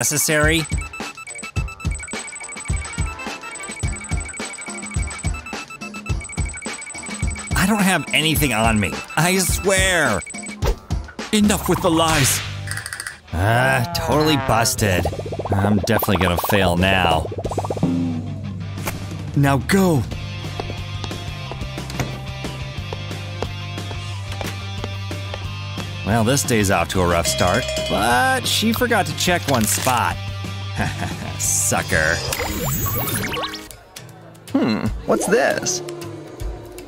necessary. I don't have anything on me, I swear. Enough with the lies. Totally busted. I'm definitely gonna fail now. Now go. Well, this day's off to a rough start, but she forgot to check one spot. Sucker. What's this?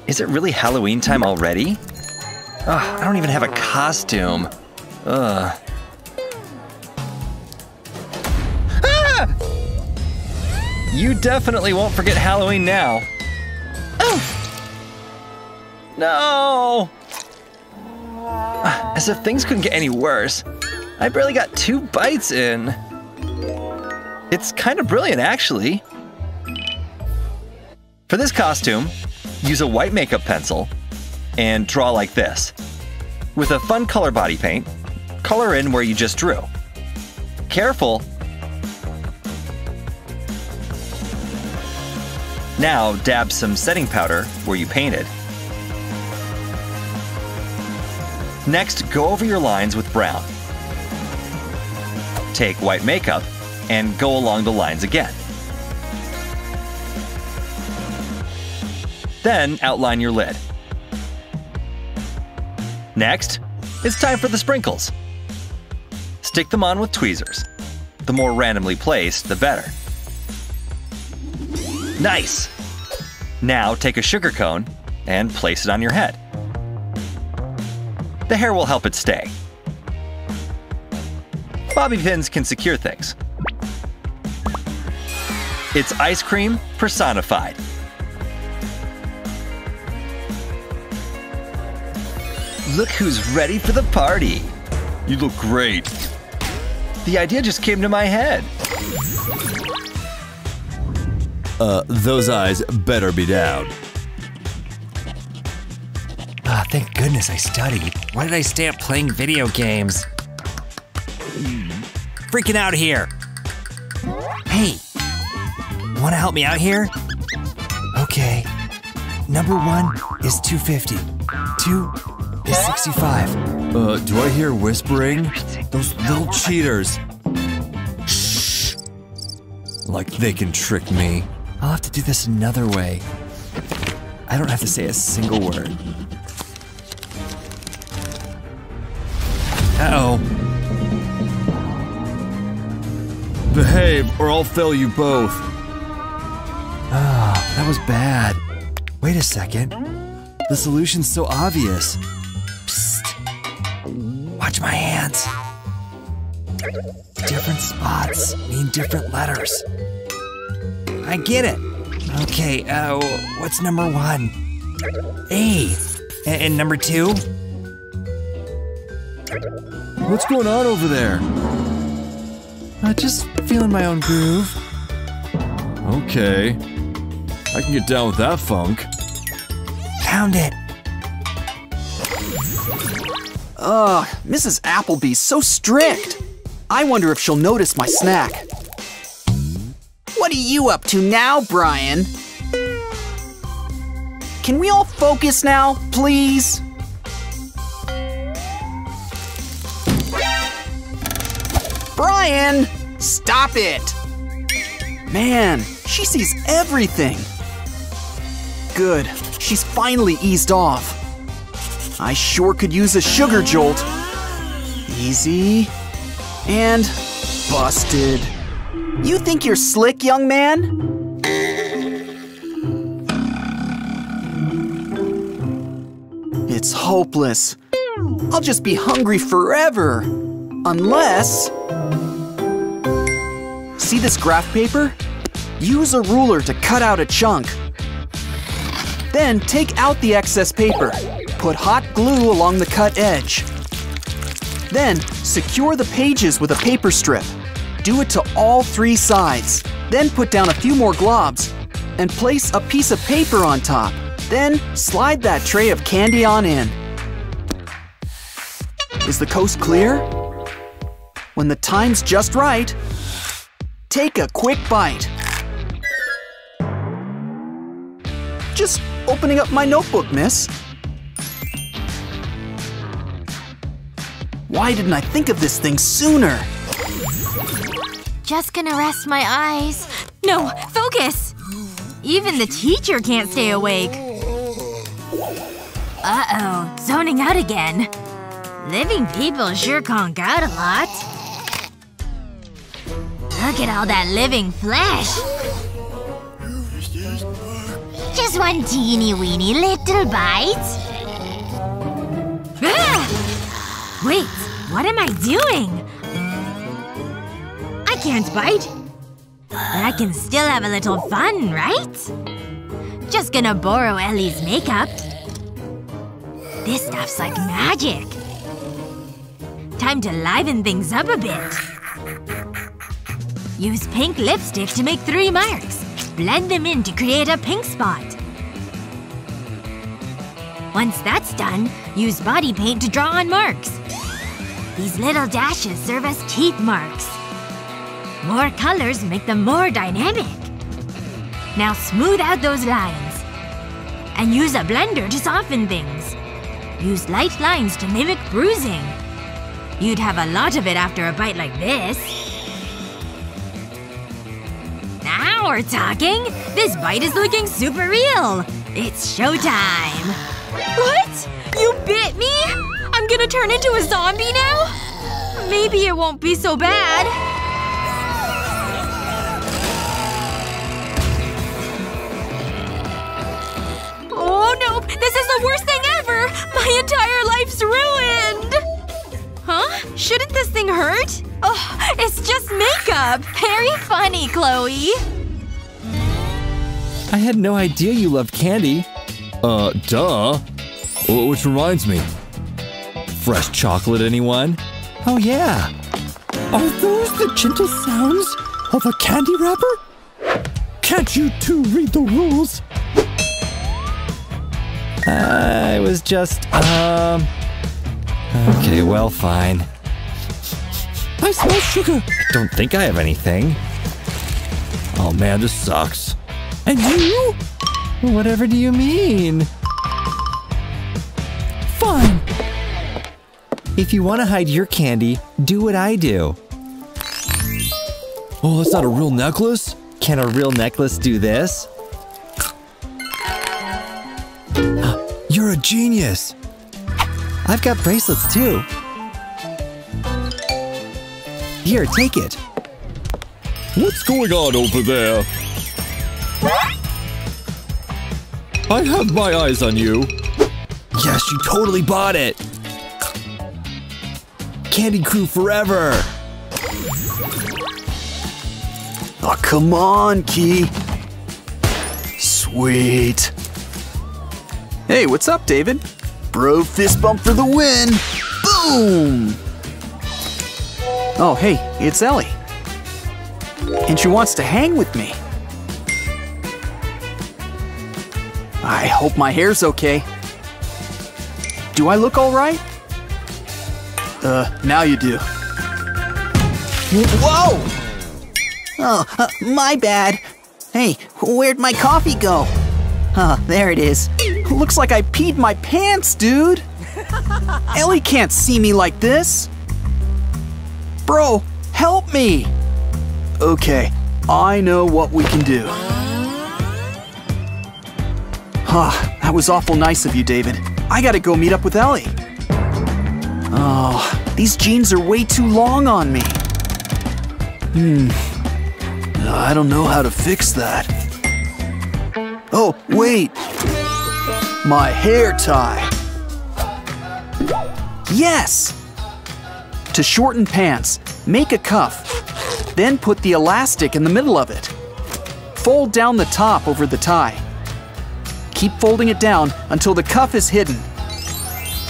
Is it really Halloween time already? Ugh, I don't even have a costume. Ugh. Ah! You definitely won't forget Halloween now. Oh! No! As if things couldn't get any worse. I barely got 2 bites in. It's kind of brilliant, actually. For this costume, use a white makeup pencil and draw like this. With a fun color body paint, color in where you just drew. Careful. Now dab some setting powder where you painted. Next, go over your lines with brown. Take white makeup and go along the lines again. Then outline your lid. Next, it's time for the sprinkles. Stick them on with tweezers. The more randomly placed, the better. Nice! Now take a sugar cone and place it on your head. The hair will help it stay. Bobby pins can secure things. It's ice cream personified. Look who's ready for the party. You look great. The idea just came to my head. Those eyes better be down. Thank goodness I studied. Why did I stay up playing video games? Freaking out here. Hey, wanna help me out here? Okay. Number 1 is 250. 2 is 65. Do I hear whispering? Those little cheaters. Shh. Like they can trick me. I'll have to do this another way. I don't have to say a single word. Uh-oh. Behave, or I'll fail you both. Ah, that was bad. Wait a second. The solution's so obvious. Psst. Watch my hands. Different spots mean different letters. I get it. Okay, what's number 1? A. And number 2? What's going on over there? Just feeling my own groove. Okay. I can get down with that funk. Found it. Ugh, Mrs. Appleby's so strict. I wonder if she'll notice my snack. What are you up to now, Brian? Can we all focus now, please? Brian, stop it! Man, she sees everything. Good, she's finally eased off. I sure could use a sugar jolt. Easy. And busted. You think you're slick, young man? It's hopeless. I'll just be hungry forever. Unless... See this graph paper? Use a ruler to cut out a chunk. Then take out the excess paper. Put hot glue along the cut edge. Then secure the pages with a paper strip. Do it to all 3 sides. Then put down a few more globs and place a piece of paper on top. Then slide that tray of candy on in. Is the coast clear? When the time's just right, Take a quick bite. Just opening up my notebook, miss. Why didn't I think of this thing sooner? Just gonna rest my eyes. No, focus! Even the teacher can't stay awake. Uh-oh, zoning out again. Living people sure conk out a lot. Look at all that living flesh. Just one teeny weeny little bite. Ah! Wait, what am I doing? I can't bite. But I can still have a little fun, right? Just gonna borrow Ellie's makeup. This stuff's like magic. Time to liven things up a bit. Use pink lipstick to make 3 marks. Blend them in to create a pink spot. Once that's done, use body paint to draw on marks. These little dashes serve as teeth marks. More colors make them more dynamic. Now smooth out those lines. And use a blender to soften things. Use light lines to mimic bruising. You'd have a lot of it after a bite like this. Now we're talking! This bite is looking super real! It's showtime! What? You bit me? I'm gonna turn into a zombie now? Maybe it won't be so bad. Oh no! This is the worst thing ever! My entire life's ruined! Huh? Shouldn't this thing hurt? Oh, it's just makeup! Very funny, Chloe. I had no idea you loved candy. Duh. Which reminds me. Fresh chocolate, anyone? Oh yeah. Are those the gentle sounds of a candy wrapper? Can't you two read the rules? I was just, okay, well, fine. I smell sugar! I don't think I have anything. Oh man, this sucks. And you? Whatever do you mean? Fine! If you want to hide your candy, do what I do. Oh, that's not a real necklace? Can a real necklace do this? You're a genius! I've got bracelets too. Here, take it. What's going on over there? I have my eyes on you. Yes, you totally bought it. Candy Crew forever. Oh, come on, Key. Sweet. Hey, what's up, David? Bro fist bump for the win! Boom! Oh hey, it's Ellie. And she wants to hang with me. I hope my hair's okay. Do I look alright? Now you do. Whoa! Oh, my bad. Hey, where'd my coffee go? There it is. Looks like I peed my pants, dude! Ellie can't see me like this! Bro, help me! Okay, I know what we can do. That was awful nice of you, David. I gotta go meet up with Ellie. Oh, these jeans are way too long on me. I don't know how to fix that. Oh, wait! My hair tie. Yes! To shorten pants, make a cuff, then put the elastic in the middle of it. Fold down the top over the tie. Keep folding it down until the cuff is hidden.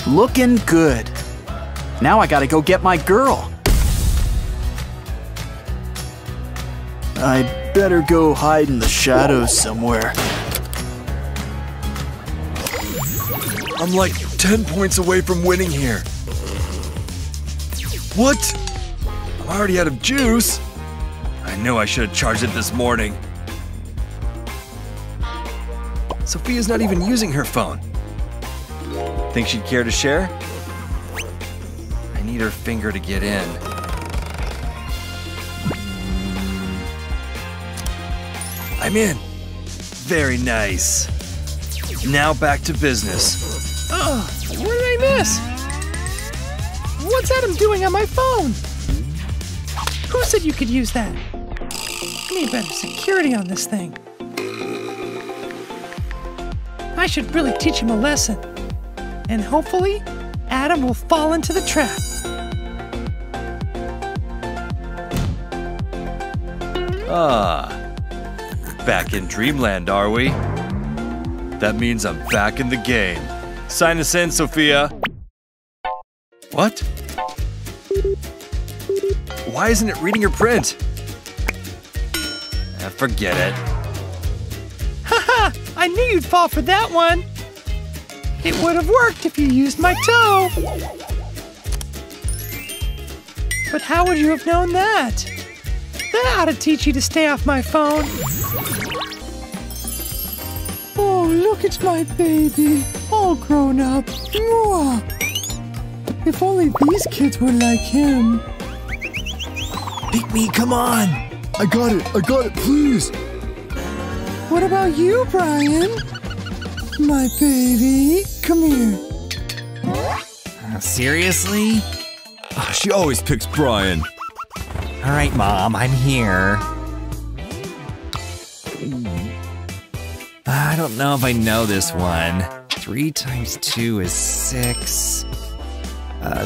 Looking good. Now I gotta go get my girl. I better go hide in the shadows somewhere. I'm like 10 points away from winning here. What? I'm already out of juice. I knew I should have charged it this morning. Sophia's not even using her phone. Think she'd care to share? I need her finger to get in. I'm in. Very nice. Now back to business. Ugh, what did I miss? What's Adam doing on my phone? Who said you could use that? I need better security on this thing. I should really teach him a lesson. And hopefully, Adam will fall into the trap. Back in dreamland, are we? That means I'm back in the game. Sign us in, Sophia. What? Why isn't it reading your print? Forget it. Haha! I knew you'd fall for that one. It would have worked if you used my toe. But how would you have known that? That ought to teach you to stay off my phone. Oh, look at my baby, all grown up. If only these kids were like him. Pick me, come on. I got it, please. What about you, Brian? My baby, come here. Seriously? She always picks Brian. All right, Mom, I'm here. I don't know if I know this one. 3 times 2 is 6.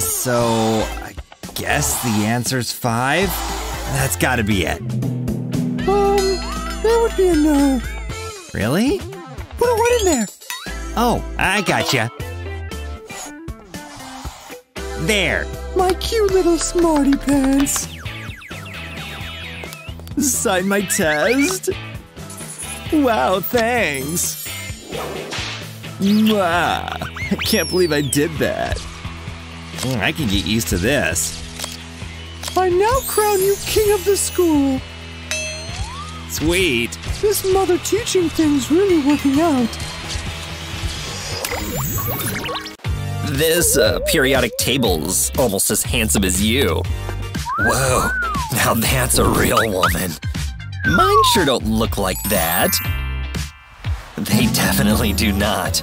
So I guess the answer's 5. That's gotta be it. That would be a no. Really? Put a one in there. Oh, I gotcha. There. My cute little smarty pants. Sign my test. Wow, thanks. Mwah. I can't believe I did that. I can get used to this. I now crown you king of the school. Sweet. This mother teaching thing's really working out. This periodic table's almost as handsome as you. Whoa, now that's a real woman. Mine sure don't look like that. They definitely do not.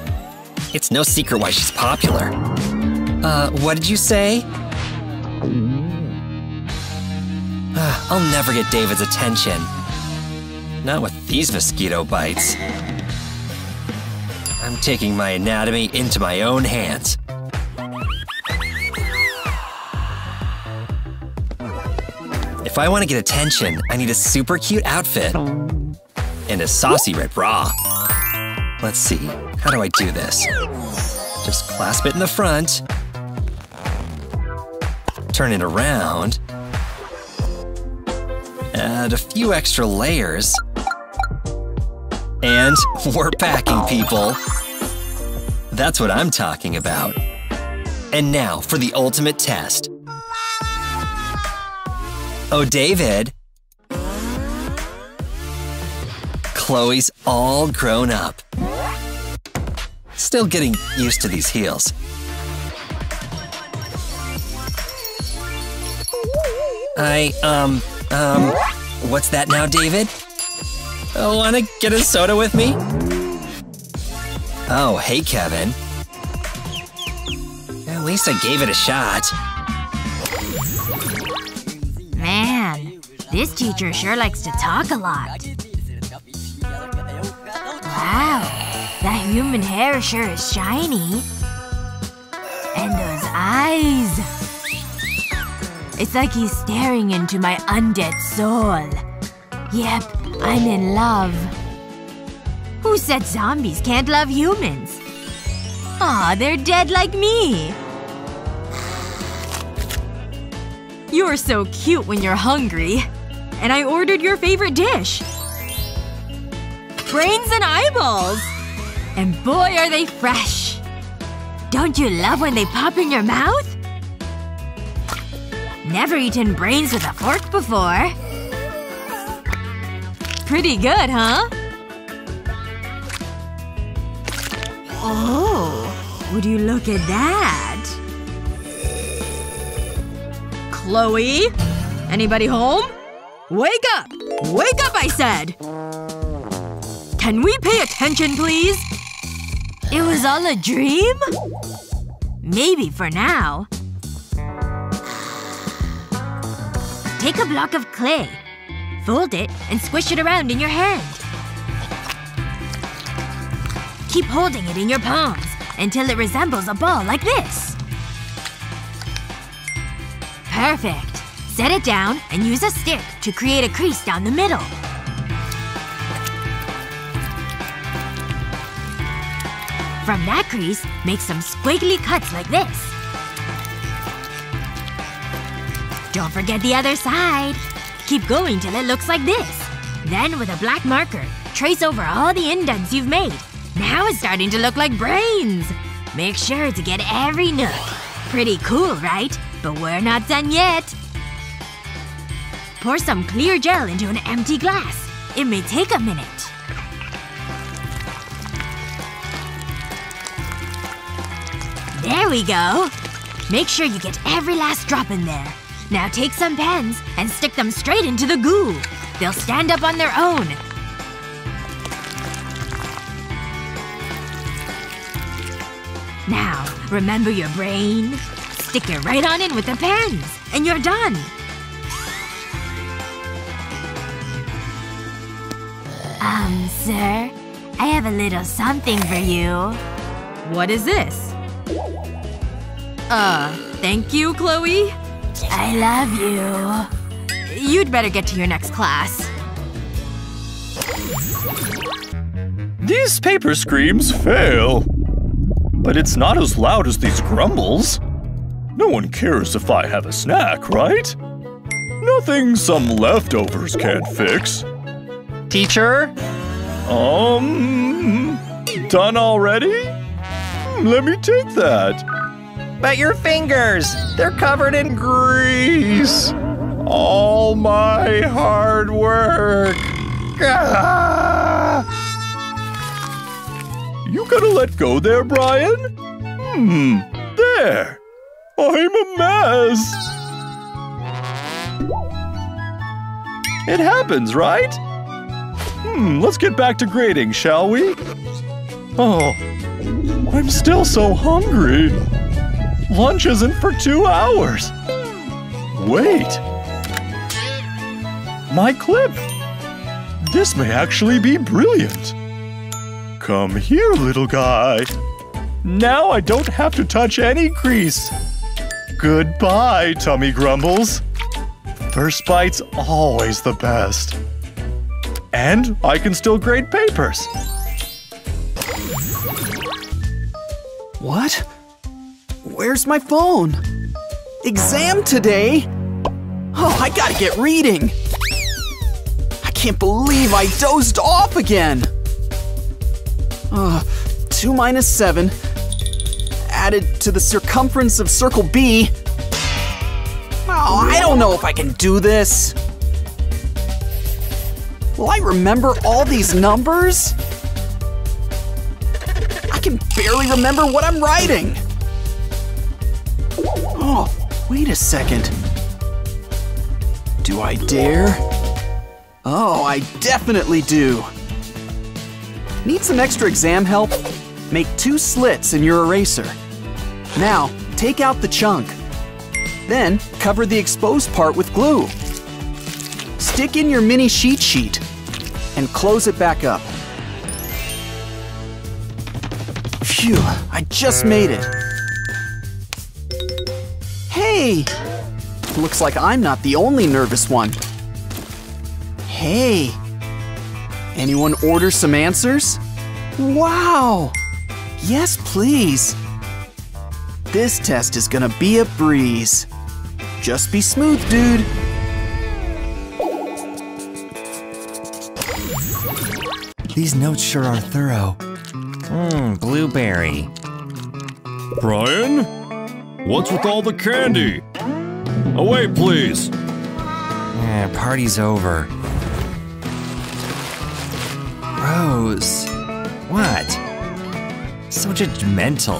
It's no secret why she's popular. What did you say? I'll never get David's attention. Not with these mosquito bites. I'm taking my anatomy into my own hands. If I want to get attention, I need a super cute outfit. And a saucy red bra. Let's see, how do I do this? Just clasp it in the front. Turn it around. Add a few extra layers. And we're packing, people. That's what I'm talking about. And now for the ultimate test. Oh, David. Chloe's all grown up. Still getting used to these heels. What's that now, David? Oh, wanna get a soda with me? Oh, hey, Kevin. At least I gave it a shot. Man, this teacher sure likes to talk a lot. Wow, that human hair sure is shiny. And those eyes. It's like he's staring into my undead soul. Yep, I'm in love. Who said zombies can't love humans? Aw, they're dead like me. You're so cute when you're hungry. And I ordered your favorite dish. Brains and eyeballs! And boy, are they fresh! Don't you love when they pop in your mouth? Never eaten brains with a fork before. Pretty good, huh? Oh, would you look at that? Chloe? Anybody home? Wake up! Wake up, I said! Can we pay attention, please? It was all a dream? Maybe for now. Take a block of clay. Fold it and squish it around in your hand. Keep holding it in your palms until it resembles a ball like this. Perfect. Set it down and use a stick to create a crease down the middle. From that crease, make some squiggly cuts like this. Don't forget the other side. Keep going till it looks like this. Then with a black marker, trace over all the indents you've made. Now it's starting to look like brains! Make sure to get every nook. Pretty cool, right? But we're not done yet. Pour some clear gel into an empty glass. It may take a minute. There we go. Make sure you get every last drop in there. Now take some pens and stick them straight into the goo. They'll stand up on their own. Now, remember your brain? Stick it right on in with the pens, and you're done! Sir? I have a little something for you. What is this? Thank you, Chloe? I love you. You'd better get to your next class. These paper screams fail. But it's not as loud as these grumbles. No one cares if I have a snack, right? Nothing some leftovers can't fix. Teacher? Done already? Let me take that. But your fingers, they're covered in grease. All my hard work. You gotta let go there, Brian. There. I'm a mess. It happens, right? Let's get back to grading, shall we? Oh, I'm still so hungry. Lunch isn't for 2 hours. Wait. My clip. This may actually be brilliant. Come here, little guy. Now I don't have to touch any crease. Goodbye, tummy grumbles. First bite's always the best. And I can still grade papers. What? Where's my phone? Exam today? Oh, I gotta get reading. I can't believe I dozed off again. 2 minus 7 added to the circumference of circle B. Oh, I don't know if I can do this. Will I remember all these numbers? I can barely remember what I'm writing. Oh, wait a second. Do I dare? Oh, I definitely do. Need some extra exam help? Make 2 slits in your eraser. Now, take out the chunk. Then, cover the exposed part with glue. Stick in your mini sheet and close it back up. Phew, I just made it. Hey! Looks like I'm not the only nervous one. Hey! Anyone order some answers? Wow! Yes, please. This test is gonna be a breeze. Just be smooth, dude. These notes sure are thorough. Blueberry. Brian? What's with all the candy? Away, please. Party's over. Gross. What? So judgmental.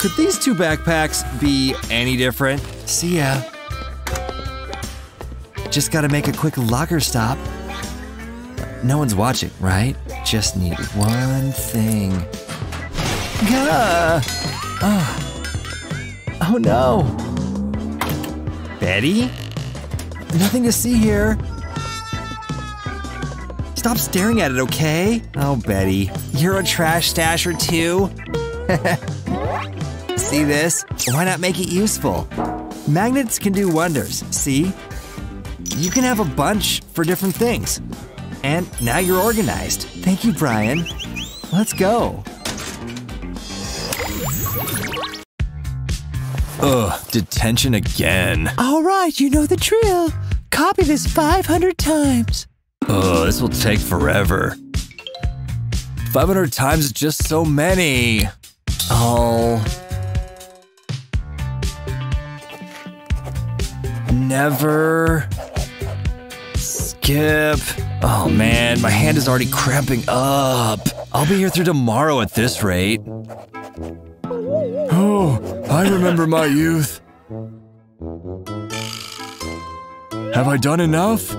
Could these two backpacks be any different? See ya. Just gotta make a quick locker stop. No one's watching, right? Just need one thing. Gah! Oh no! Betty? Nothing to see here. Stop staring at it, okay? Oh, Betty, you're a trash stasher too? See this? Why not make it useful? Magnets can do wonders, see? You can have a bunch for different things. And now you're organized. Thank you, Brian. Let's go. Ugh, detention again. All right, you know the drill. Copy this 500 times. Ugh, this will take forever. 500 times is just so many. I'll… never… skip… Oh man, my hand is already cramping up. I'll be here through tomorrow at this rate. Oh, I remember my youth. Have I done enough?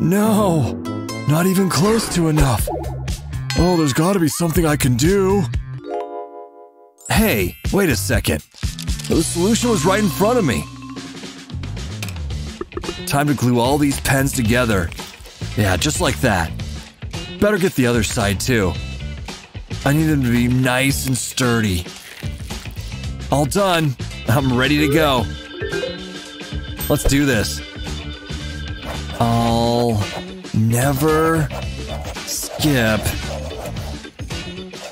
No, not even close to enough. Oh, there's gotta be something I can do. Hey, wait a second. The solution was right in front of me. Time to glue all these pens together. Yeah, just like that. Better get the other side too. I need them to be nice and sturdy. All done. I'm ready to go. Let's do this. I'll never skip.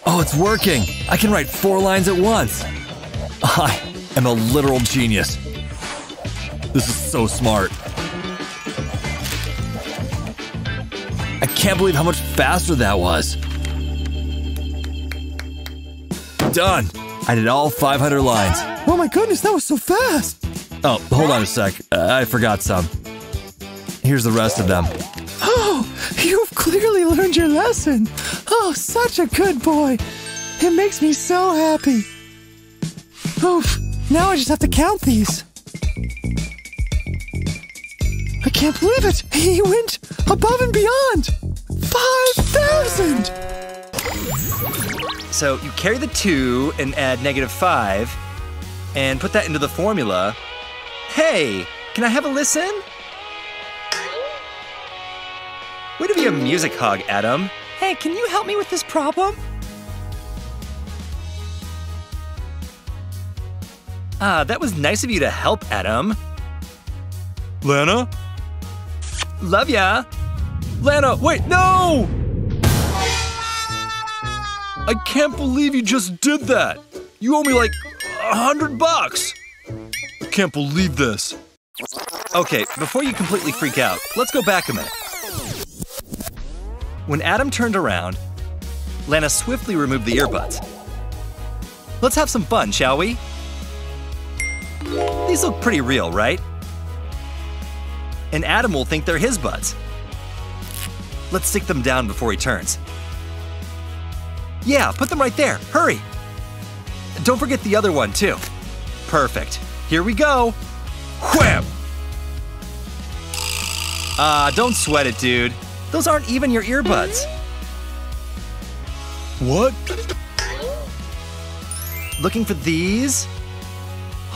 Oh, it's working! I can write 4 lines at once! I am a literal genius. This is so smart. I can't believe how much faster that was. Done! I did all 500 lines. Oh my goodness, that was so fast! Oh, hold on a sec. I forgot some. Here's the rest of them. Oh, you've clearly learned your lesson. Oh, such a good boy. It makes me so happy. Oof, now I just have to count these. I can't believe it. He went above and beyond. 5,000. So you carry the 2 and add -5 and put that into the formula. Hey, can I have a listen? Way to be a music hog, Adam. Hey, can you help me with this problem? Ah, that was nice of you to help, Adam. Lana? Love ya. Lana, wait, no! I can't believe you just did that. You owe me like $100. Can't believe this. Okay, before you completely freak out, let's go back a minute. When Adam turned around, Lana swiftly removed the earbuds. Let's have some fun, shall we? These look pretty real, right? And Adam will think they're his buds. Let's stick them down before he turns. Yeah, put them right there, hurry! Don't forget the other one, too. Perfect, here we go! Wham! Don't sweat it, dude. Those aren't even your earbuds. What? Looking for these?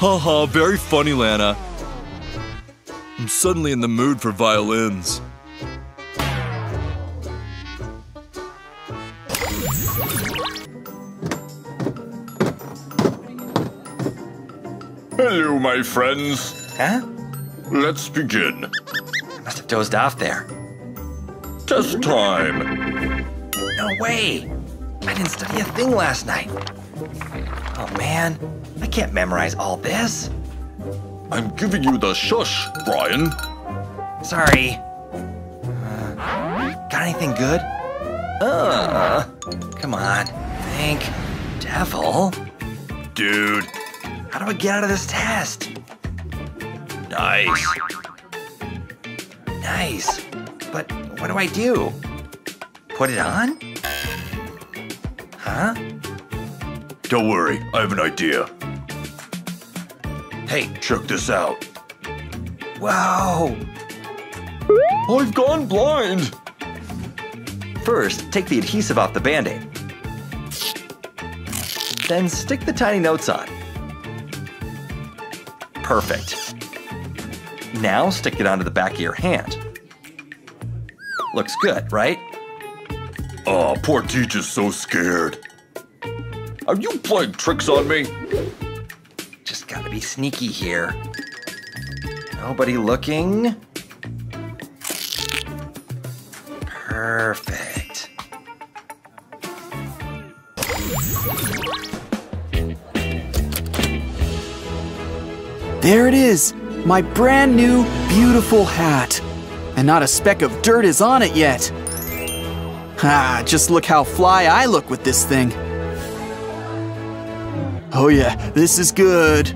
Haha, very funny, Lana. I'm suddenly in the mood for violins. Hello, my friends. Huh? Let's begin. I must have dozed off there. Test time. No way! I didn't study a thing last night. Oh man, I can't memorize all this. I'm giving you the shush, Brian. Sorry. Got anything good? Come on. Think. Devil. Dude. How do I get out of this test? Nice. Nice. but what do I do? Put it on? Huh? Don't worry, I have an idea. Hey, check this out. Wow! I've gone blind! First, take the adhesive off the Band-Aid. Then stick the tiny notes on. Perfect. Now stick it onto the back of your hand. Looks good, right? Oh, poor teacher's so scared. Are you playing tricks on me? Just gotta be sneaky here. Nobody looking. Perfect. There it is, my brand new, beautiful hat. And not a speck of dirt is on it yet. Ah, just look how fly I look with this thing. Oh yeah, this is good.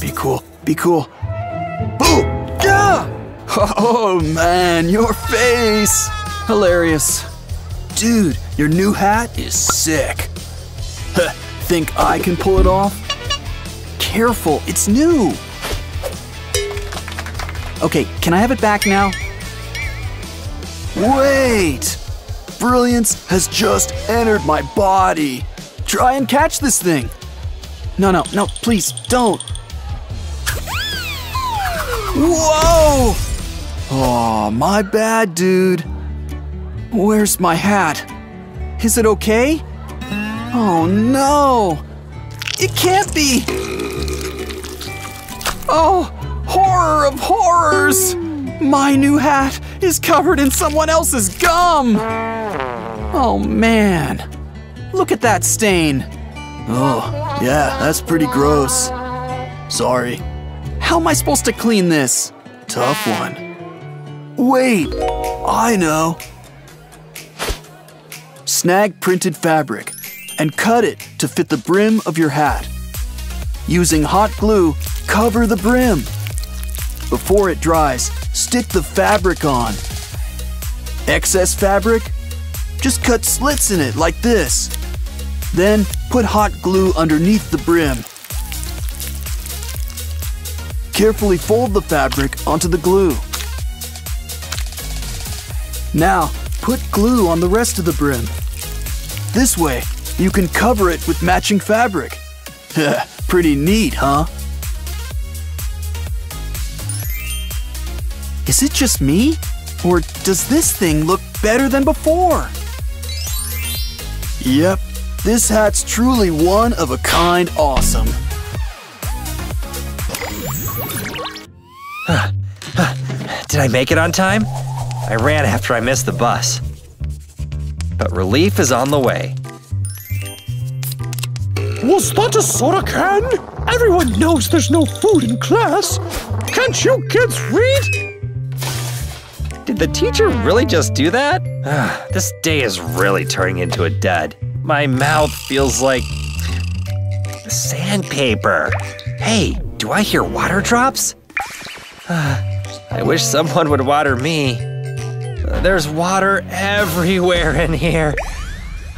Be cool, be cool. Boom! Yeah! Oh man, your face! Hilarious. Dude, your new hat is sick. Think I can pull it off? Careful, it's new. Okay, can I have it back now? Wait! Brilliance has just entered my body. Try and catch this thing. No, please don't. Whoa! Aw, my bad, dude. Where's my hat? Is it okay? Oh no! It can't be! Oh, horror of horrors! My new hat is covered in someone else's gum! Oh man, look at that stain! Oh, yeah, that's pretty gross. Sorry. How am I supposed to clean this? Tough one. Wait, I know. Snag printed fabric and cut it to fit the brim of your hat. Using hot glue, cover the brim. Before it dries, stick the fabric on. Excess fabric? Just cut slits in it like this. Then put hot glue underneath the brim. Carefully fold the fabric onto the glue. Now, put glue on the rest of the brim. This way, you can cover it with matching fabric. Pretty neat, huh? Is it just me? Or does this thing look better than before? Yep, this hat's truly one of a kind awesome. Did I make it on time? I ran after I missed the bus. But relief is on the way. Was that a soda can? Everyone knows there's no food in class. Can't you kids read? Did the teacher really just do that? This day is really turning into a dud. My mouth feels like sandpaper. Hey, do I hear water drops? I wish someone would water me. There's water everywhere in here.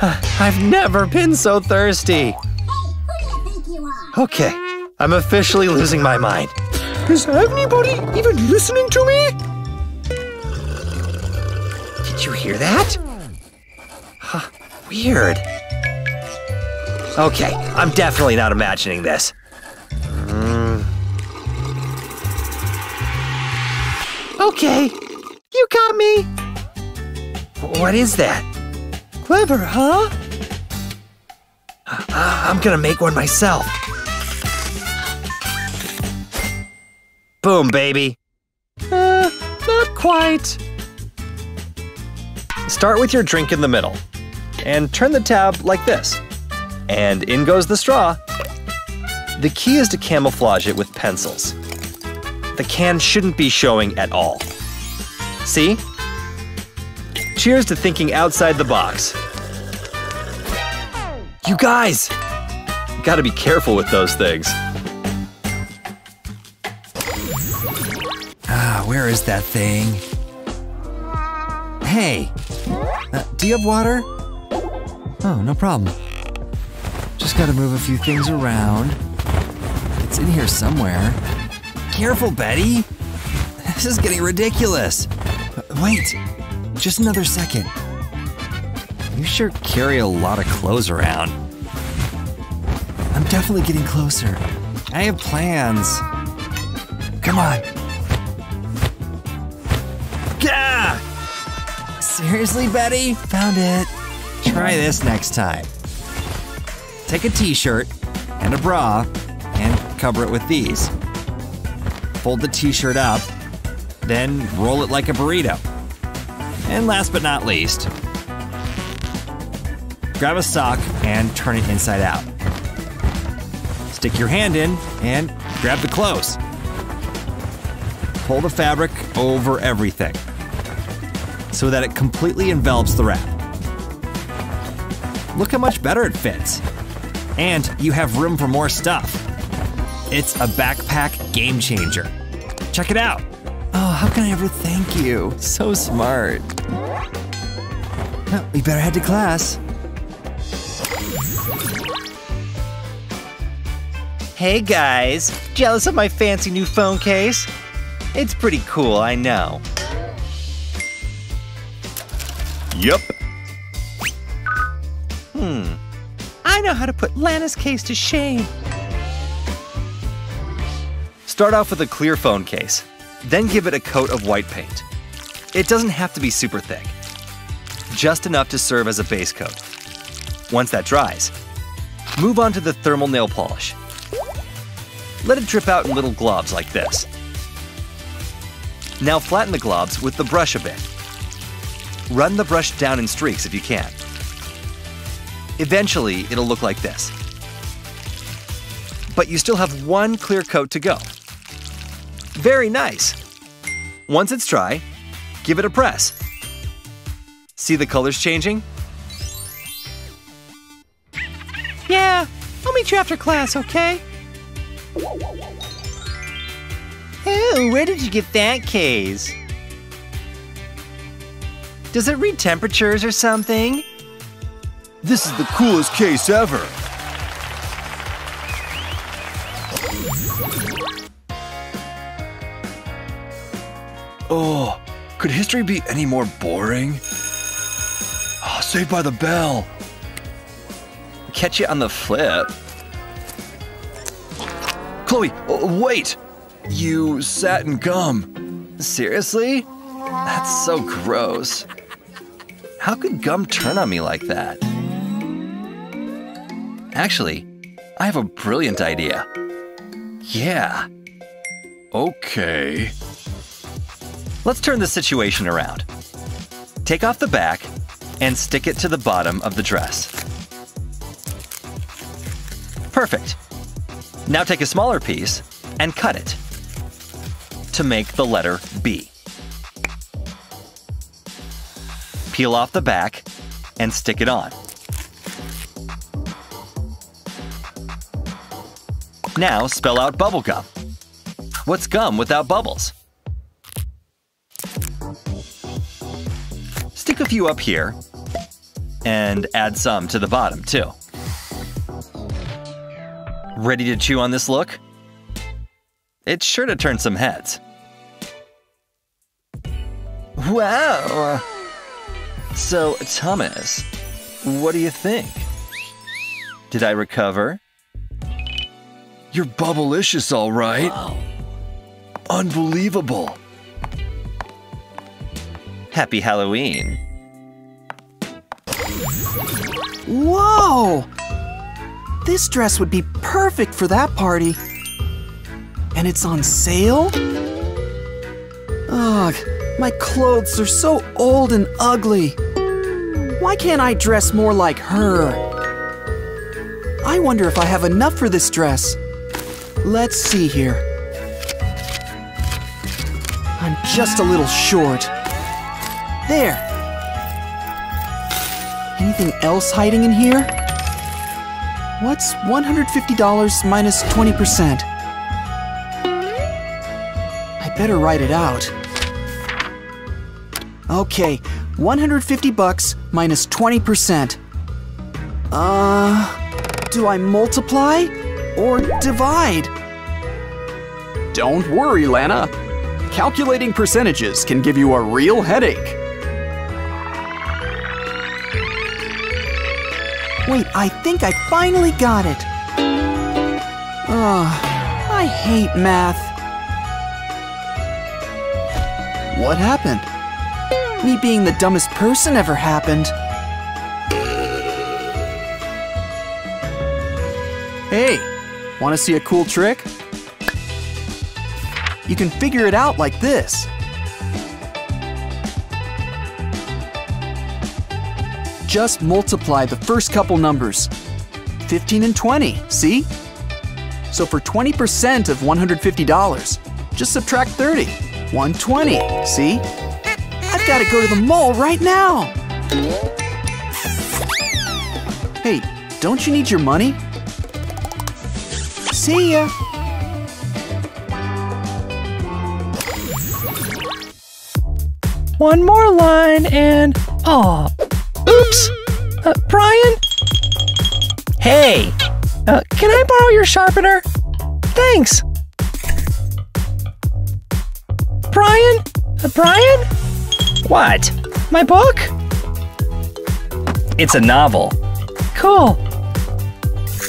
I've never been so thirsty. Hey, who do you think you are? Okay, I'm officially losing my mind. Is anybody even listening to me? Did you hear that? Huh, weird. Okay, I'm definitely not imagining this. Okay, you got me. What is that? Clever, huh? I'm gonna make one myself. Boom, baby. Not quite. Start with your drink in the middle and turn the tab like this. And in goes the straw. The key is to camouflage it with pencils. The can shouldn't be showing at all. See? Cheers to thinking outside the box. You guys! You gotta be careful with those things. Where is that thing? Hey! Do you have water? Oh, no problem. Just gotta move a few things around. It's in here somewhere. Careful, Betty! This is getting ridiculous! Wait! Just another second. You sure carry a lot of clothes around. I'm definitely getting closer. I have plans. Come on! Gah! Seriously, Betty? Found it. Try this next time. Take a t-shirt and a bra and cover it with these. Fold the t-shirt up, then roll it like a burrito. And last but not least, grab a sock and turn it inside out. Stick your hand in and grab the clothes. Pull the fabric over everything so that it completely envelops the wrap. Look how much better it fits. And you have room for more stuff. It's a backpack game changer. Check it out. Oh, how can I ever thank you? So smart. Oh, we better head to class. Hey guys, jealous of my fancy new phone case? It's pretty cool, I know. Yep. I know how to put Lana's case to shame. Start off with a clear phone case. Then give it a coat of white paint. It doesn't have to be super thick. Just enough to serve as a base coat. Once that dries, move on to the thermal nail polish. Let it drip out in little globs like this. Now flatten the globs with the brush a bit. Run the brush down in streaks if you can. Eventually, it'll look like this. But you still have one clear coat to go. Very nice. Once it's dry, give it a press. See the colors changing? Yeah, I'll meet you after class, okay? Oh, where did you get that case? Does it read temperatures or something? This is the coolest case ever. Oh, could history be any more boring? Oh, Saved by the Bell. Catch you on the flip. Chloe, wait! You sat in gum. Seriously? That's so gross. How could gum turn on me like that? Actually, I have a brilliant idea. Yeah. Okay. Let's turn the situation around. Take off the back and stick it to the bottom of the dress. Perfect. Now take a smaller piece and cut it to make the letter B. Peel off the back and stick it on. Now spell out bubblegum. What's gum without bubbles? Stick a few up here and add some to the bottom too. Ready to chew on this look? It's sure to turn some heads. Wow! So, Thomas, what do you think? Did I recover? You're bubblicious, all right. Wow. Unbelievable. Happy Halloween. Whoa! This dress would be perfect for that party. And it's on sale? Ugh, my clothes are so old and ugly. Why can't I dress more like her? I wonder if I have enough for this dress. Let's see here. I'm just a little short. There. Anything else hiding in here? What's $150 minus 20%? I better write it out. Okay, $150 minus 20%. Do I multiply or divide? Don't worry, Lana. Calculating percentages can give you a real headache. Wait, I think I finally got it. I hate math. What happened? Me being the dumbest person ever happened. Hey, wanna see a cool trick? You can figure it out like this. Just multiply the first couple numbers, 15 and 20, see? So for 20% of $150, just subtract 30, 120, see? I've got to go to the mall right now! Hey, don't you need your money? See ya! One more line and… aw! Oops! Brian? Hey! Can I borrow your sharpener? Thanks! Brian? Brian? What? My book? It's a novel. Cool.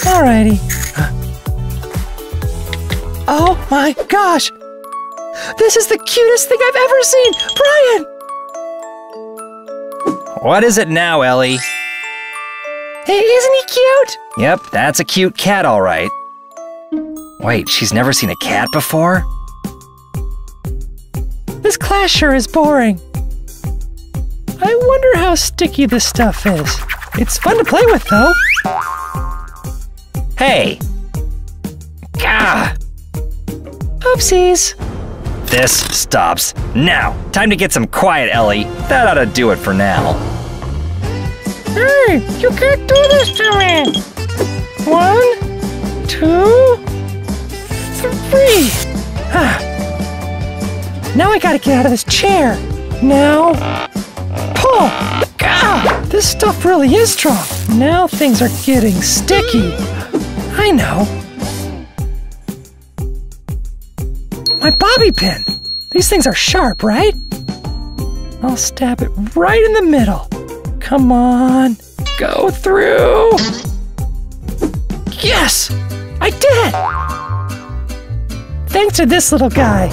Alrighty. Oh my gosh! This is the cutest thing I've ever seen! Brian! What is it now, Ellie? Hey, isn't he cute? Yep, that's a cute cat, all right. Wait, she's never seen a cat before? This class sure is boring. I wonder how sticky this stuff is. It's fun to play with, though. Hey! Gah! Oopsies! This stops now. Time to get some quiet, Ellie. That ought to do it for now. Hey, you can't do this to me! 1, 2, 3. Now I gotta get out of this chair. Now. Pull! God, this stuff really is strong. Now things are getting sticky. I know. My bobby pin. These things are sharp, right? I'll stab it right in the middle. Come on. Go through. Yes! I did it! Thanks to this little guy.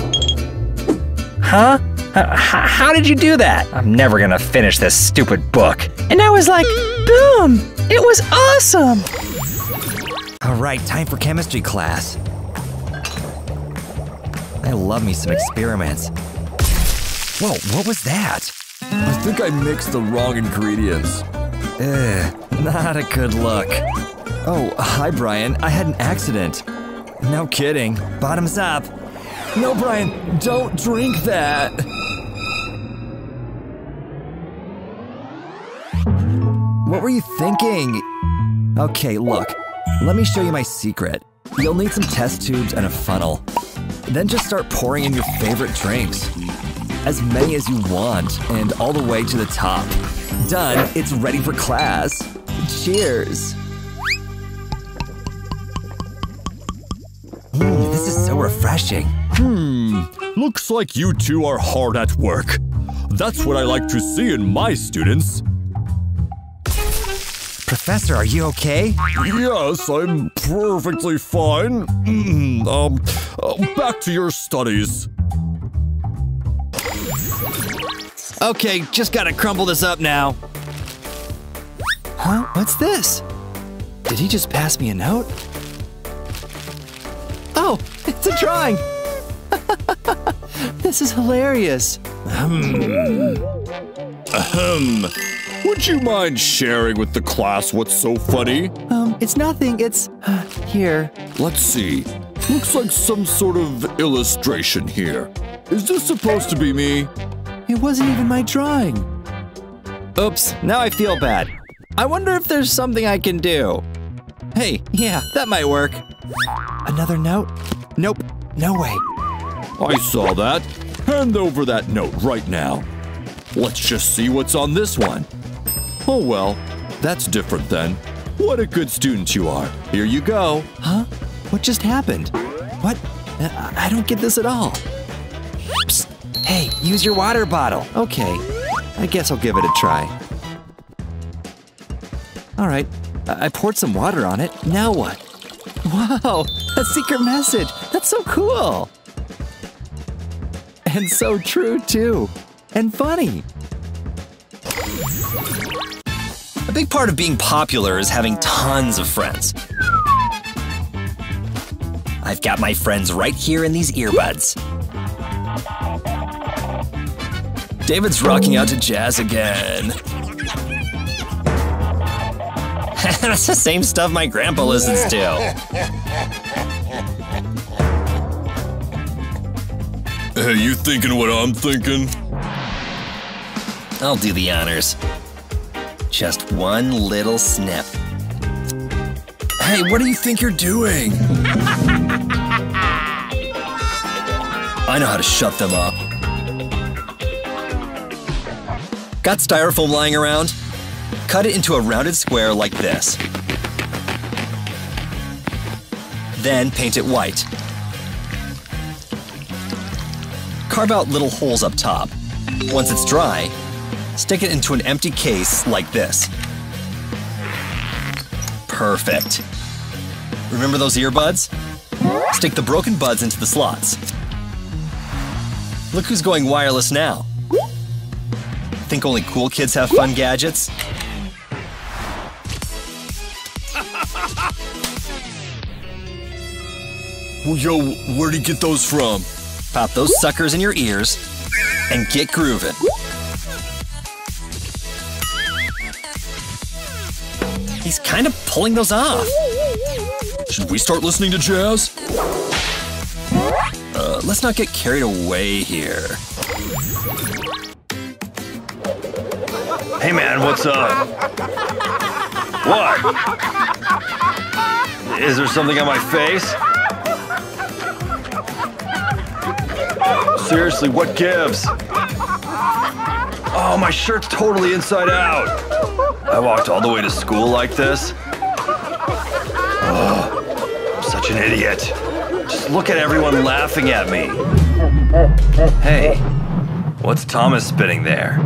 Huh? How did you do that? I'm never gonna finish this stupid book. And I was like, boom! It was awesome! Alright, time for chemistry class. I love me some experiments. Whoa, what was that? I think I mixed the wrong ingredients. Ugh, not a good look. Oh, hi Brian, I had an accident. No kidding, bottoms up. No, Brian, don't drink that! What were you thinking? Okay, look. Let me show you my secret. You'll need some test tubes and a funnel. Then just start pouring in your favorite drinks. As many as you want, and all the way to the top. Done, it's ready for class. Cheers! This is so refreshing. Looks like you two are hard at work. That's what I like to see in my students. Professor, are you okay? Yes, I'm perfectly fine. Back to your studies. Okay, just gotta crumble this up now. Huh? What's this? Did he just pass me a note? Oh, it's a drawing! This is hilarious. Would you mind sharing with the class what's so funny? It's nothing, it's… here. Let's see. Looks like some sort of illustration here. Is this supposed to be me? It wasn't even my drawing. Oops, now I feel bad. I wonder if there's something I can do. Hey, yeah, that might work. Another note? Nope, no way. I saw that. Hand over that note right now. Let's just see what's on this one. Oh well, that's different then. What a good student you are. Here you go. Huh? What just happened? What? I don't get this at all. Psst. Hey, use your water bottle. Okay, I guess I'll give it a try. All right, I poured some water on it. Now what? Wow, a secret message. That's so cool. And so true, too. And funny. A big part of being popular is having tons of friends. I've got my friends right here in these earbuds. David's rocking out to jazz again. That's the same stuff my grandpa listens to. Hey, you thinking what I'm thinking? I'll do the honors. Just one little snip. Hey, what do you think you're doing? I know how to shut them up. Got styrofoam lying around? Cut it into a rounded square like this. Then paint it white. Carve out little holes up top. Once it's dry, stick it into an empty case like this. Perfect. Remember those earbuds? Stick the broken buds into the slots. Look who's going wireless now. Think only cool kids have fun gadgets? Yo, where'd you get those from? Pop those suckers in your ears and get grooving. He's kind of pulling those off. Should we start listening to jazz? Let's not get carried away here. Hey man, what's up? What? Is there something on my face? Seriously, what gives? Oh, my shirt's totally inside out. I walked all the way to school like this. Oh, I'm such an idiot. Just look at everyone laughing at me. Hey, what's Thomas spitting there?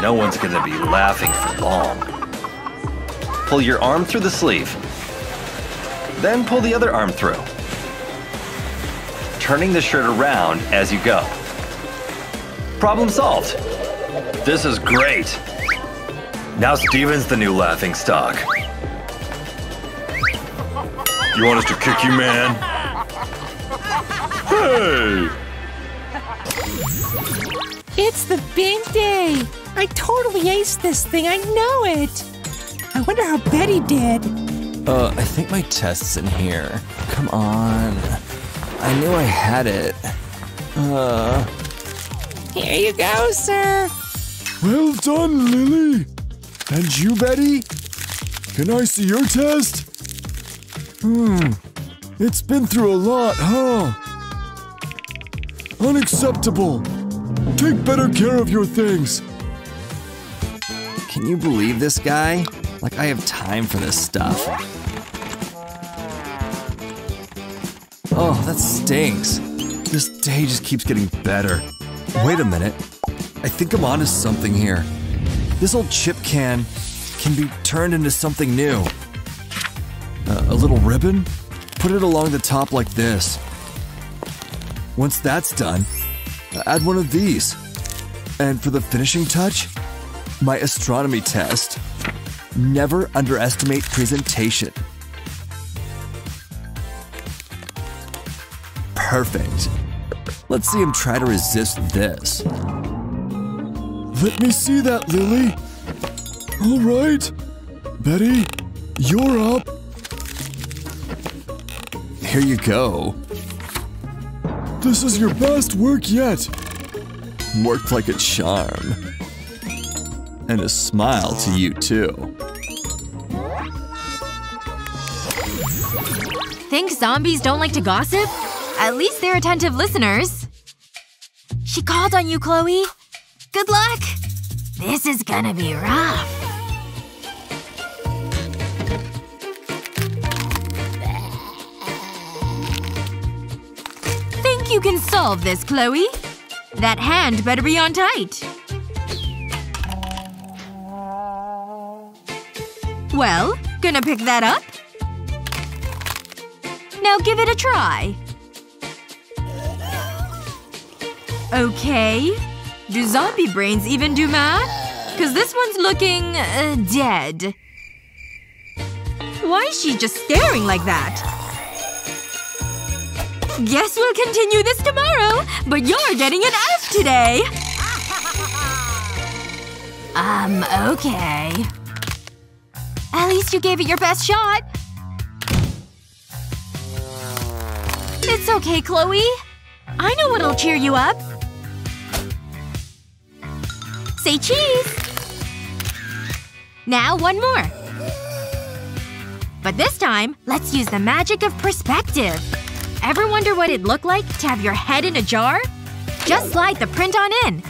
No one's gonna be laughing for long. Pull your arm through the sleeve. Then pull the other arm through. Turning the shirt around as you go. Problem solved. This is great. Now Steven's the new laughing stock. You want us to kick you, man? Hey! It's the big day. I totally aced this thing. I know it. I wonder how Betty did. I think my test's in here. Come on. I knew I had it. Here you go, sir. Well done, Lily. And you, Betty? Can I see your test? It's been through a lot, huh? Unacceptable. Take better care of your things. Can you believe this guy? Like, I have time for this stuff. Oh, that stinks. This day just keeps getting better. Wait a minute. I think I'm onto something here. This old chip can be turned into something new. A little ribbon? Put it along the top like this. Once that's done, add one of these. And for the finishing touch, my astronomy test. Never underestimate presentation. Perfect. Let's see him try to resist this. Let me see that, Lily. All right. Betty, you're up. Here you go. This is your best work yet. Worked like a charm. And a smile to you, too. Think zombies don't like to gossip? At least they're attentive listeners. She called on you, Chloe. Good luck! This is gonna be rough. Think you can solve this, Chloe? That hand better be on tight. Well, gonna pick that up? Now give it a try. Okay. Do zombie brains even do math? Cause this one's looking… dead. Why is she just staring like that? Guess we'll continue this tomorrow! But you're getting an F today! Okay. At least you gave it your best shot. It's okay, Chloe. I know what'll cheer you up. Say cheese! Now one more. But this time, let's use the magic of perspective. Ever wonder what it'd look like to have your head in a jar? Just slide the print on in.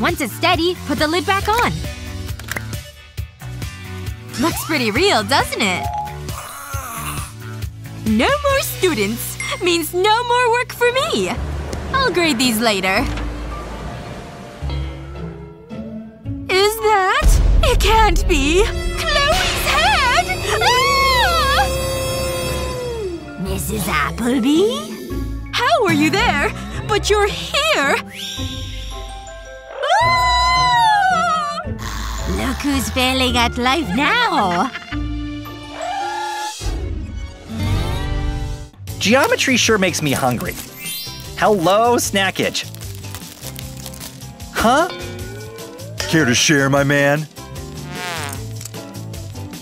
Once it's steady, put the lid back on. Looks pretty real, doesn't it? No more students means no more work for me! I'll grade these later. Is that… It can't be! Chloe's head! Ah! Mrs. Appleby? How were you there? But you're here! Look who's failing at life now! Geometry sure makes me hungry. Hello, snackage. Huh? Care to share, my man?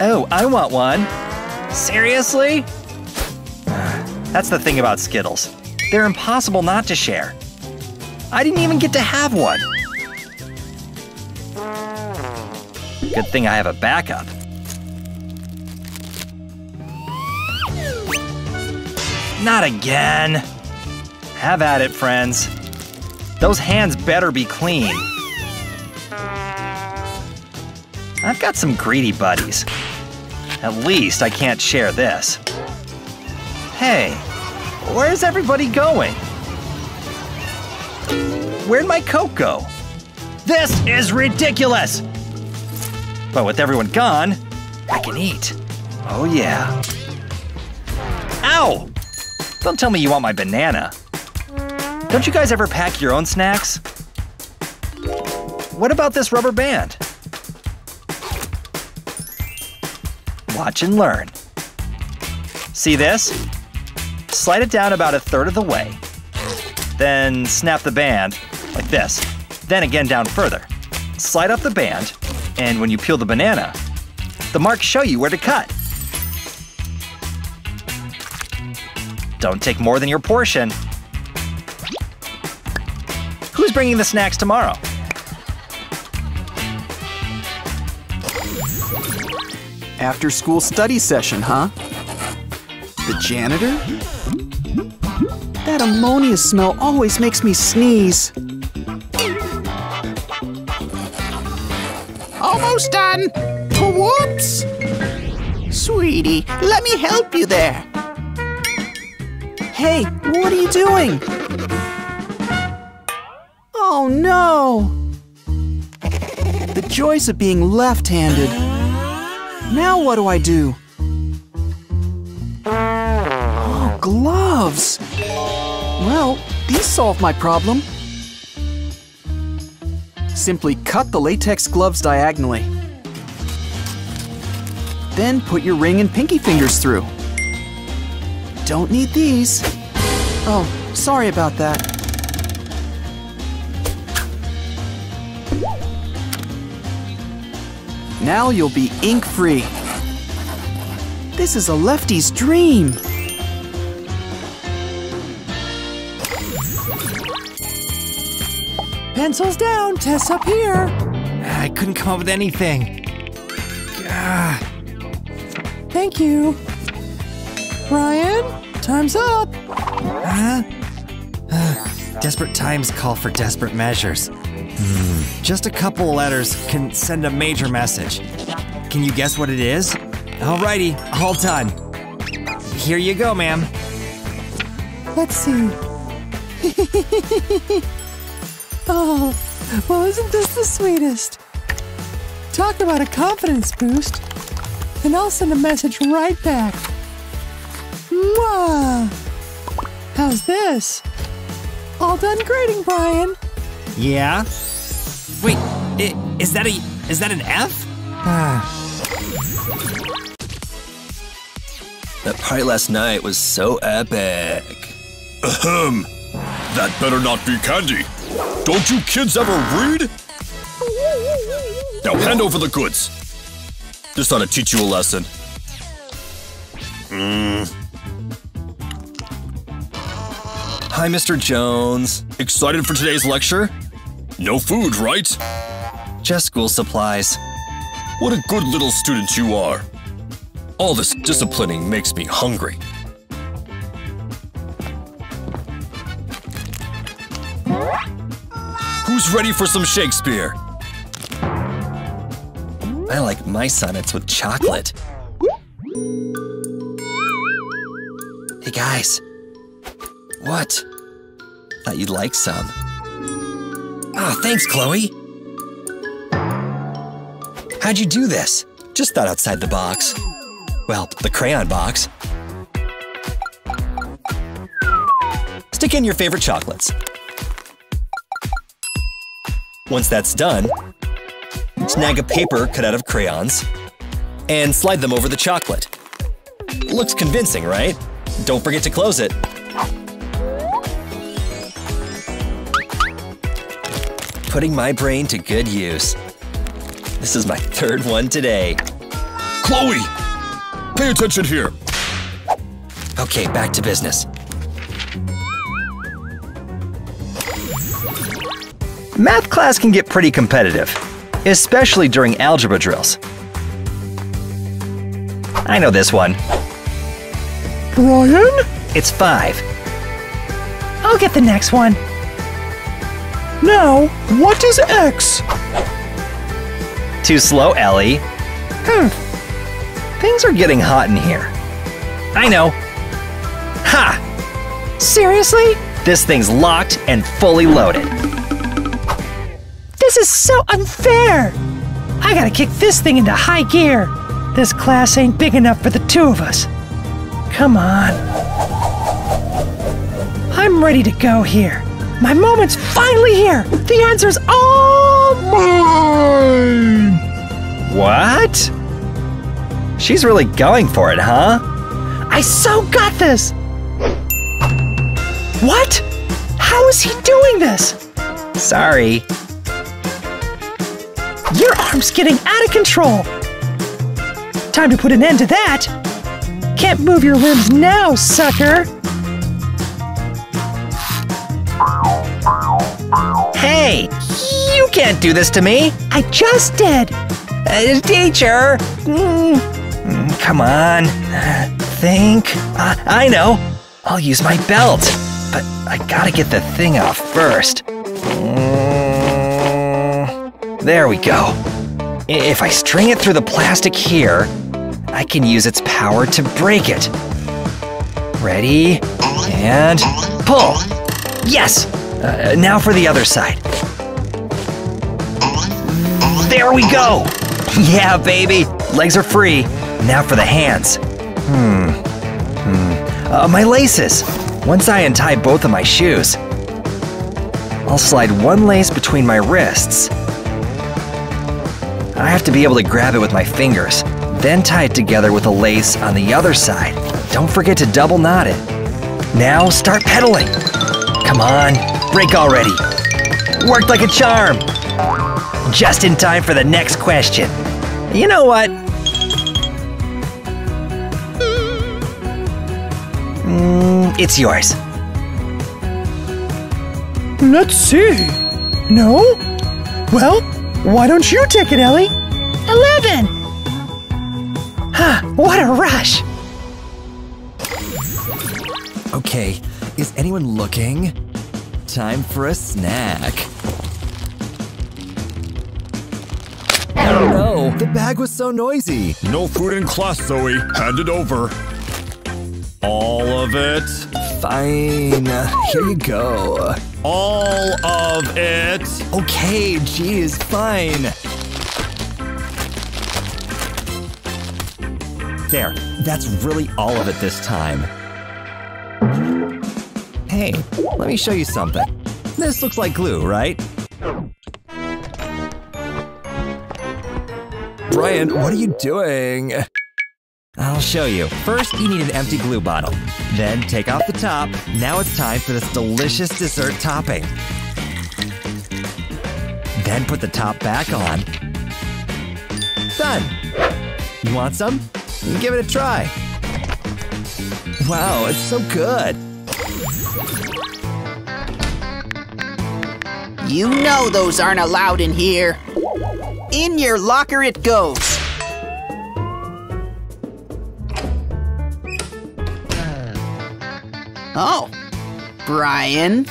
Oh, I want one. Seriously? That's the thing about Skittles. They're impossible not to share. I didn't even get to have one. Good thing I have a backup. Not again. Have at it, friends. Those hands better be clean. I've got some greedy buddies. At least I can't share this. Hey, where's everybody going? Where'd my Coke go? This is ridiculous! But with everyone gone, I can eat. Oh yeah. Ow! Don't tell me you want my banana. Don't you guys ever pack your own snacks? What about this rubber band? Watch and learn. See this? Slide it down about a third of the way. Then snap the band, like this. Then again down further. Slide up the band. And when you peel the banana, the marks show you where to cut. Don't take more than your portion. Who's bringing the snacks tomorrow? After-school study session, huh? The janitor? That ammonia smell always makes me sneeze. Almost done! Whoops! Sweetie, let me help you there. Hey, what are you doing? Oh no! The joys of being left-handed. Now what do I do? Oh, gloves! Well, these solve my problem. Simply cut the latex gloves diagonally. Then put your ring and pinky fingers through. Don't need these. Oh, sorry about that. Now you'll be ink-free. This is a lefty's dream. Pencils down, Tess up here. I couldn't come up with anything. Thank you. Brian, Time's up! Huh? Desperate times call for desperate measures. Just a couple letters can send a major message. Can you guess what it is? Alrighty, all done. Here you go, ma'am. Let's see. Oh, well, isn't this the sweetest? Talk about a confidence boost. And I'll send a message right back. Mwah! How's this? All done grading, Brian. Yeah? Wait, is that an F? That party last night was so epic. Ahem. That better not be candy. Don't you kids ever read? Now hand over the goods. Just ought to teach you a lesson. Hi, Mr. Jones. Excited for today's lecture? No food, right? Just school supplies. What a good little student you are. All this disciplining makes me hungry. Who's ready for some Shakespeare? I like my sonnets with chocolate. Hey guys. What? Thought you'd like some. Ah, thanks, Chloe. How'd you do this? Just thought outside the box. Well, the crayon box. Stick in your favorite chocolates. Once that's done, snag a paper cut out of crayons and slide them over the chocolate. Looks convincing, right? Don't forget to close it. Putting my brain to good use. This is my third one today. Chloe! Pay attention here! Okay, back to business. Math class can get pretty competitive, especially during algebra drills. I know this one. Brian? It's 5. I'll get the next one. Now, what is X? Too slow, Ellie. Things are getting hot in here. I know. Ha! Seriously? This thing's locked and fully loaded. This is so unfair! I gotta kick this thing into high gear. This class ain't big enough for the two of us. Come on. I'm ready to go here. My moment's finally here! The answer's all mine! What? She's really going for it, huh? I so got this! What? How is he doing this? Sorry. Your arm's getting out of control! Time to put an end to that! Can't move your limbs now, sucker! Hey, you can't do this to me! I just did! Teacher! Come on, think. I know! I'll use my belt, but I gotta get the thing off first. There we go. If I string it through the plastic here, I can use its power to break it. Ready, and pull! Yes! Now for the other side. There we go! Yeah, baby! Legs are free. Now for the hands. My laces. Once I untie both of my shoes, I'll slide one lace between my wrists. I have to be able to grab it with my fingers, then tie it together with a lace on the other side. Don't forget to double knot it. Now start pedaling. Come on. Break already! Worked like a charm! Just in time for the next question. You know what? It's yours. Let's see. No? Well, why don't you take it, Ellie? 11! Huh, what a rush! Okay, is anyone looking? Time for a snack. Oh no, the bag was so noisy. No food in class, Zoe. Hand it over. All of it? Fine. Here you go. All of it? Okay, geez, fine. There, that's really all of it this time. Hey, let me show you something. This looks like glue, right? Brian, what are you doing? I'll show you. First, you need an empty glue bottle. Then take off the top. Now it's time for this delicious dessert topping. Then put the top back on. Done! You want some? Give it a try. Wow, it's so good. You know those aren't allowed in here. In your locker it goes. Oh, Brian.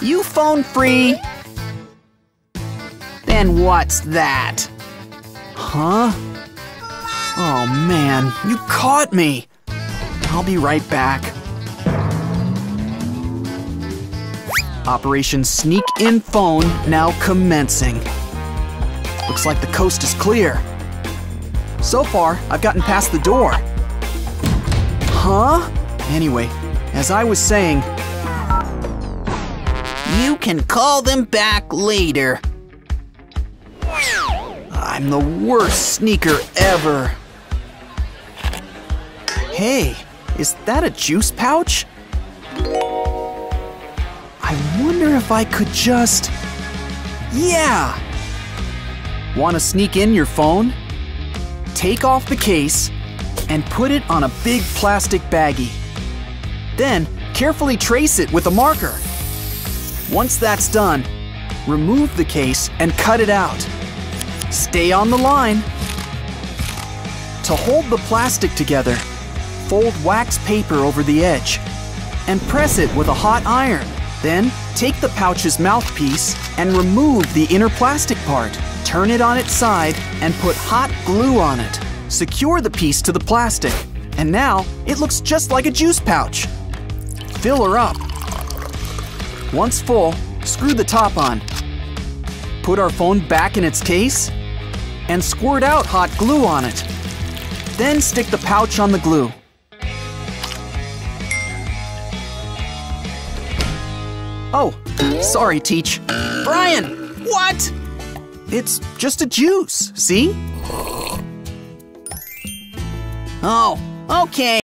You phone free. Then what's that? Huh? Oh man, you caught me. I'll be right back. Operation Sneak In Phone now commencing. Looks like the coast is clear. So far, I've gotten past the door. Huh? Anyway, as I was saying, you can call them back later. I'm the worst sneaker ever. Hey, is that a juice pouch? I wonder if I could just… Yeah! Wanna sneak in your phone? Take off the case and put it on a big plastic baggie. Then, carefully trace it with a marker. Once that's done, remove the case and cut it out. Stay on the line. To hold the plastic together, fold wax paper over the edge and press it with a hot iron. Then, take the pouch's mouthpiece and remove the inner plastic part. Turn it on its side and put hot glue on it. Secure the piece to the plastic. And now, it looks just like a juice pouch. Fill her up. Once full, screw the top on. Put our phone back in its case and squirt out hot glue on it. Then stick the pouch on the glue. Oh, sorry, Teach. Brian, what? It's just a juice, see? Oh, okay.